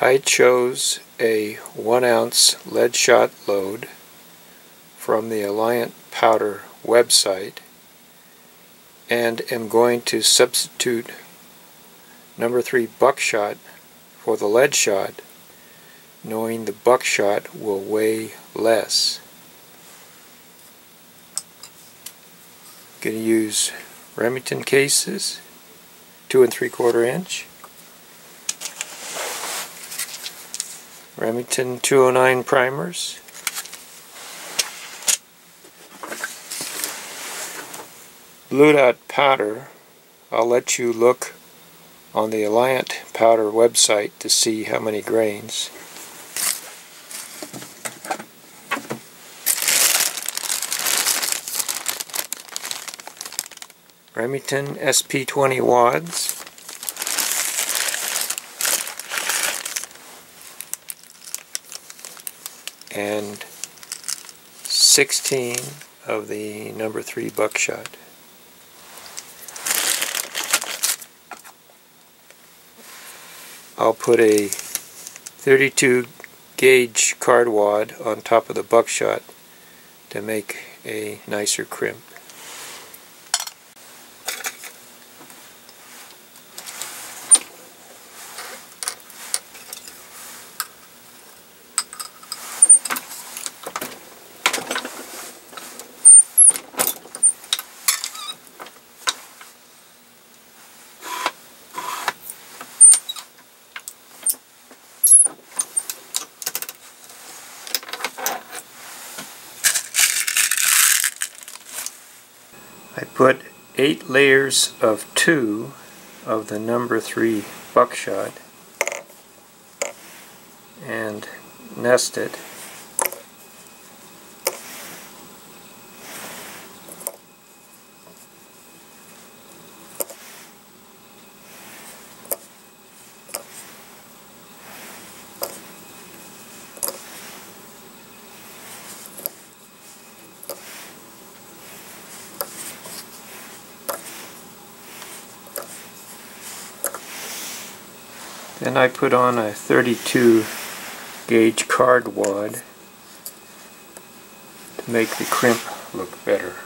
I chose a 1-ounce lead shot load from the Alliant Powder website and am going to substitute No. 3 buckshot for the lead shot, knowing the buckshot will weigh less. I'm going to use Remington cases, 2 3/4 inch, Remington 209 primers, Blue Dot powder. I'll let you look on the Alliant Powder website to see how many grains. Remington SP20 wads, and 16 of the No. 3 buckshot. I'll put a 32 gauge card wad on top of the buckshot to make a nicer crimp. I put 8 layers of 2 of the No. 3 buckshot and nest it. Then I put on a 32 gauge card wad to make the crimp look better.